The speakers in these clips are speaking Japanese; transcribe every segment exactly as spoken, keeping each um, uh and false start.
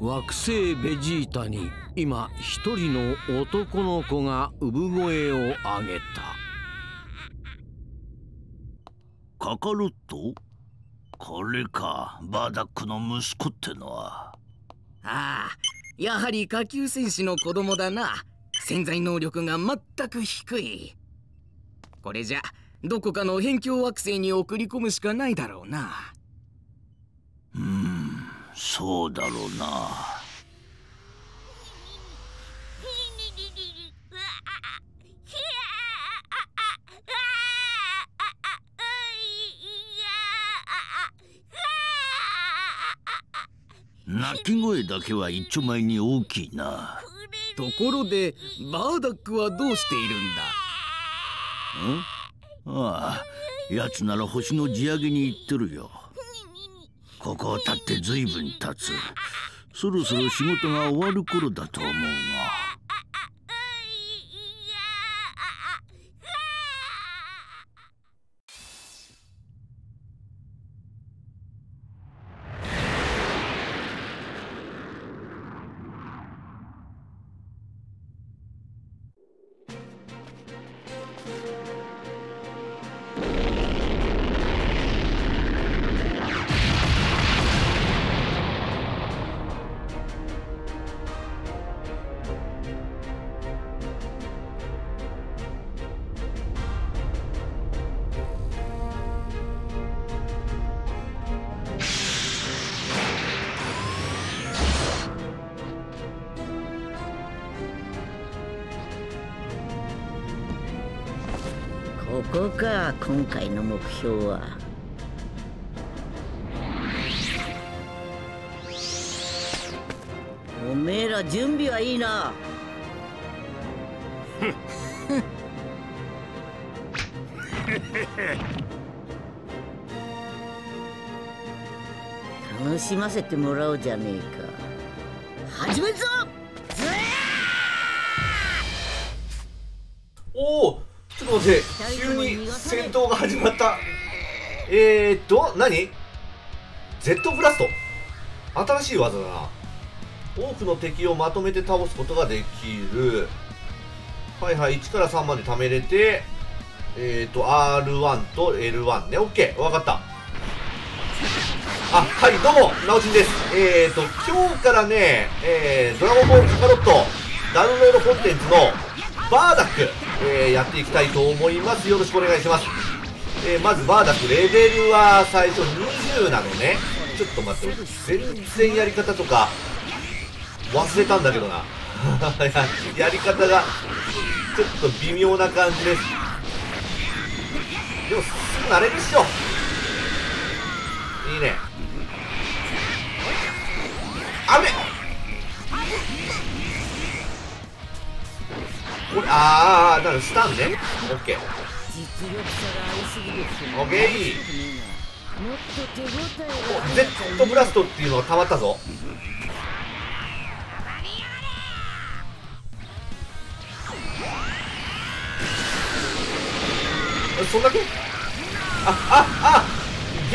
惑星ベジータに今一人の男の子が産声を上げた。カカロット？これか、バダックの息子ってのは。ああ、やはり下級戦士の子供だな。潜在能力が全く低い。これじゃどこかの辺境惑星に送り込むしかないだろうな。うーん、そうだろうな。泣き声だけは一丁前に大きいな。ところでバーダックはどうしているんだ？ん？ああ、やつなら星の地上げに行ってるよ。ここを立ってずいぶん経つ。そろそろ仕事が終わる頃だと思うが。ここか、今回の目標は。おめえら準備はいいな。楽しませてもらおうじゃねえか。始めるぞ。おお、ちょっと待って、急に戦闘が始まった。えーっと何？ Z ブラスト、新しい技だな。多くの敵をまとめて倒すことができる。はいはい、いちからさんまで貯めれて、えーっと アールワン と エルワン ね。 OK、 分かった。あ、はい、どうもなおちんです。えーっと今日からね、えー、ドラゴンボールカカロットダウンロードコンテンツのバーダック、えー、やっていきたいと思います。よろしくお願いします。えー、まずバーダック、レベルは最初にじゅうなのね。ちょっと待って、全然やり方とか忘れたんだけどな。やり方がちょっと微妙な感じです。でも、すぐ慣れるっしょ。いいね。あれ、これ、あー、だからスタンね。オッケー。オッケー。Z ブラストっていうのがたまったぞ。そんだけ？あ、あ、あ、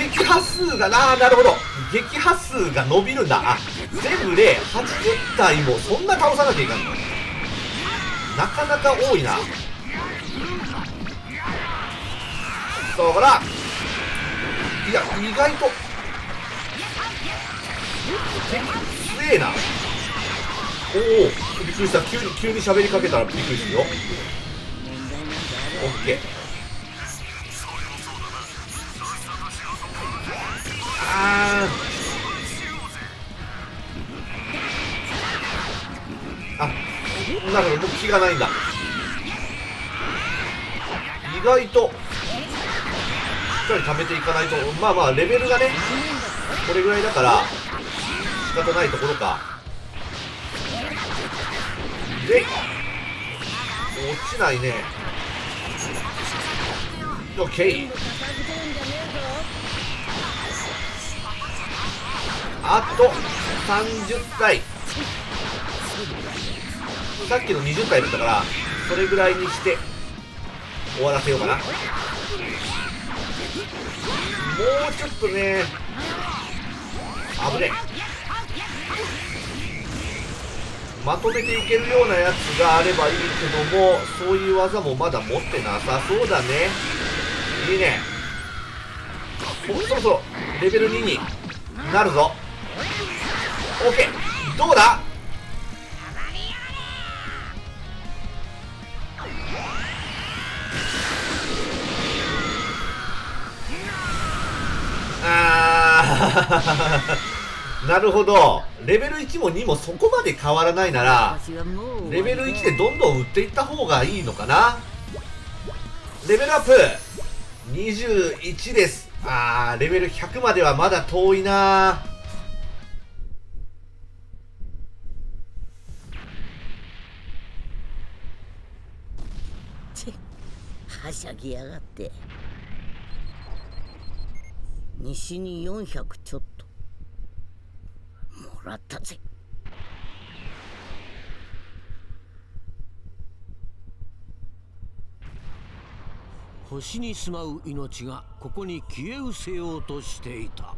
撃破数がな、なるほど。撃破数が伸びるんだ。あ、全部ではちじゅったいもそんな倒さなきゃいかんの。なかなか多いな。そう、ほら、いや、意外とすげえな。おお、びっくりした。急に急に喋りかけたらびっくりするよ。オッケー。ああ、あ、なるほど、もう気がないんだ。意外としっかり貯めていかないと。まあまあ、レベルがねこれぐらいだから仕方ないところか。で、落ちないね。 OK。 あとさんじゅったい、さっきのにじゅったいだったから、それぐらいにして終わらせようかな。もうちょっとね、危ねえ。まとめていけるようなやつがあればいいけども、そういう技もまだ持ってなさそうだね。いいね。もうそろそろレベルにになるぞ。 OK、 どうだ。あーなるほど。レベルいちもにもそこまで変わらないならレベルいちでどんどん売っていった方がいいのかな。レベルアップにじゅういちです。あー、レベルひゃくまではまだ遠いな。チッ、はしゃぎやがって。西によんひゃくちょっともらったぜ。星に住まう命がここに消え失せようとしていた。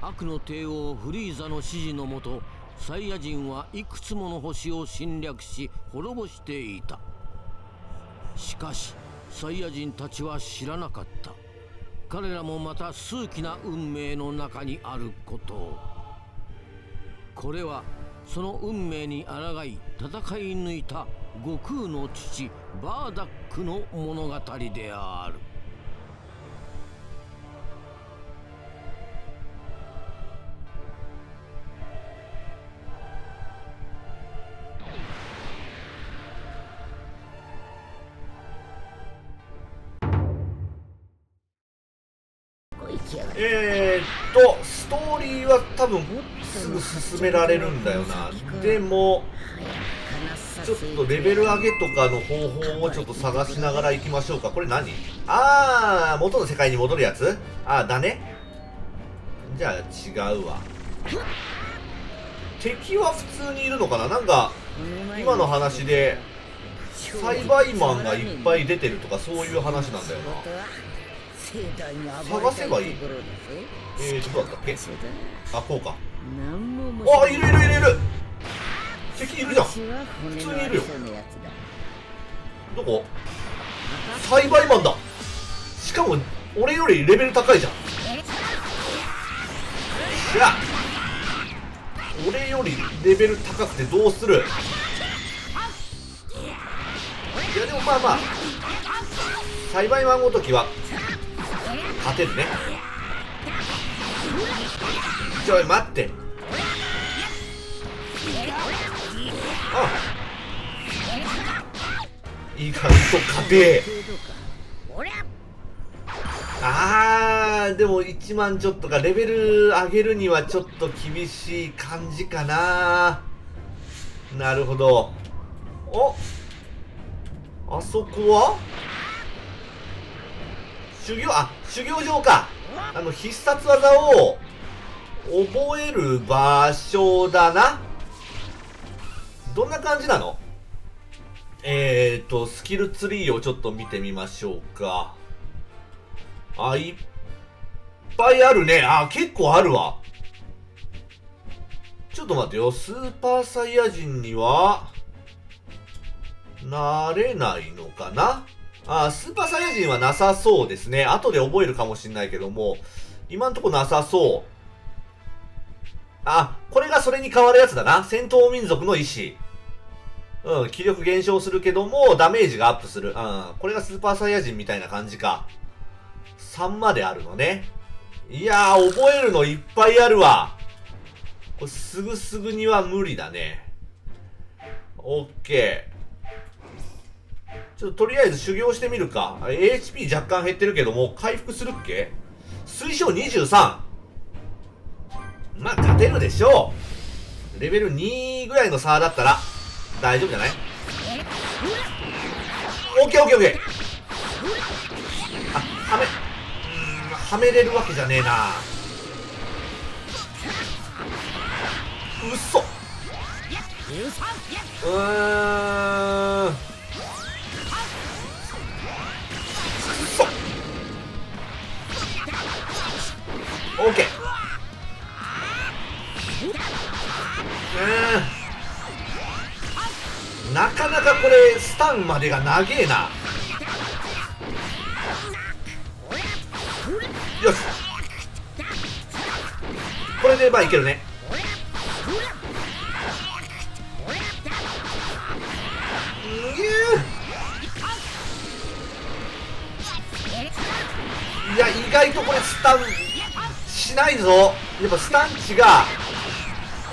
悪の帝王フリーザの指示のもと、サイヤ人はいくつもの星を侵略し滅ぼしていた。しかしサイヤ人たちは知らなかった。彼らもまた数奇な運命の中にあることを。これはその運命に抗い戦い抜いた悟空の父バーダックの物語である。えーっとストーリーは多分すぐ進められるんだよな。でもちょっとレベル上げとかの方法をちょっと探しながら行きましょうか。これ何？ああ、元の世界に戻るやつ？ああ、だね。じゃあ違うわ。敵は普通にいるのかな。なんか今の話で栽培マンがいっぱい出てるとかそういう話なんだよな。探せばいい。えー、どこだったっけ。あ、こうか。あ、いるいるいるいる。敵いるじゃん。普通にいるよ。どこ？栽培マンだ。しかも俺よりレベル高いじゃん。いや、俺よりレベル高くてどうする。いやでもまあまあ栽培マンごときは勝てるね。ちょい待って、いい感じと勝て。あー、でもいちまんちょっとか。レベル上げるにはちょっと厳しい感じかな。なるほど。お、あそこは修行、あ、修行場か。あの必殺技を覚える場所だな。どんな感じなの？えーと、スキルツリーをちょっと見てみましょうか。あ、いっぱいあるね。あ、結構あるわ。ちょっと待ってよ。スーパーサイヤ人には、なれないのかな？あ、スーパーサイヤ人はなさそうですね。後で覚えるかもしれないけども、今んとこなさそう。あ、これがそれに変わるやつだな。戦闘民族の意志。うん、気力減少するけども、ダメージがアップする。うん、これがスーパーサイヤ人みたいな感じか。さんまであるのね。いやー、覚えるのいっぱいあるわ。これ、すぐすぐには無理だね。オッケー。ちょっととりあえず修行してみるか。エイチピー 若干減ってるけども、回復するっけ？推奨にじゅうさん。まあ勝てるでしょう。レベルにぐらいの差だったら大丈夫じゃない？ オーケーオーケーオーケー。 あ、はめ、うん、はめれるわけじゃねえな。うっそ。うーん、うっそ。 オーケー。うーん、タンまでが長えな。よし、これでまあいけるね。いや、意外とこれスタンしないぞ。やっぱスタン値が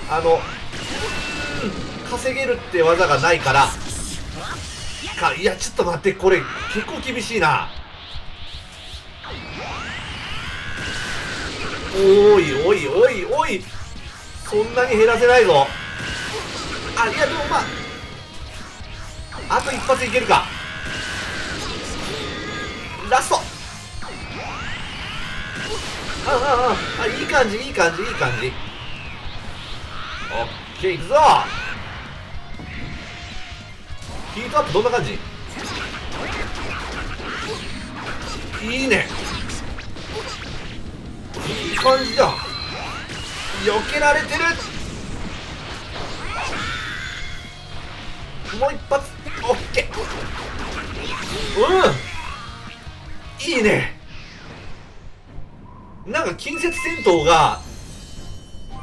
あの、うん、稼げるって技がないからか。いや、ちょっと待って、これ結構厳しいな。おいおいおいおい、そんなに減らせないぞ。あ、いやでもまああと一発いけるか。ラスト。ああああ、いい感じいい感じいい感じ。オッケー、いくぞ。ヒートアップどんな感じ？いいね、いい感じだ。避けられてる。もう一発。オッケー。うん、いいね。なんか近接戦闘が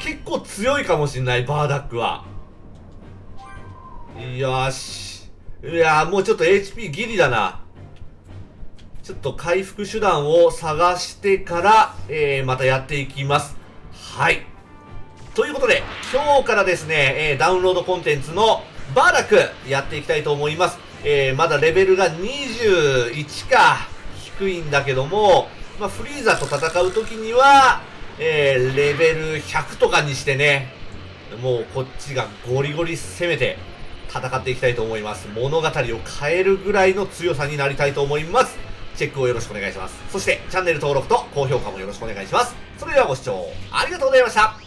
結構強いかもしれない、バーダックは。よし。いやー、もうちょっと エイチピー ギリだな。ちょっと回復手段を探してから、えー、またやっていきます。はい。ということで、今日からですね、えー、ダウンロードコンテンツのバーダックやっていきたいと思います。えー、まだレベルがにじゅういちか、低いんだけども、まあ、フリーザと戦うときには、えー、レベルひゃくとかにしてね、もうこっちがゴリゴリ攻めて戦っていきたいと思います。物語を変えるぐらいの強さになりたいと思います。チェックをよろしくお願いします。そしてチャンネル登録と高評価もよろしくお願いします。それではご視聴ありがとうございました。